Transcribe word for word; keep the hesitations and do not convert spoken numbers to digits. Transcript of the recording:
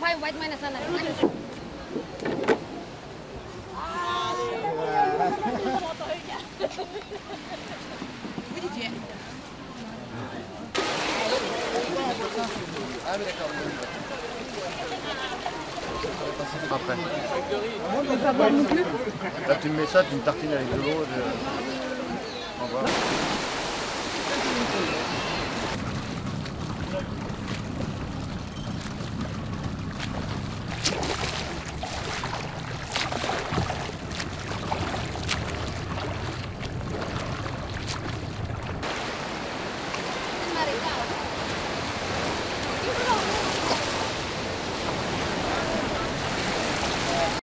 भाई white minus आना après. Là tu me mets ça, tu me tartines avec de l'eau. Je...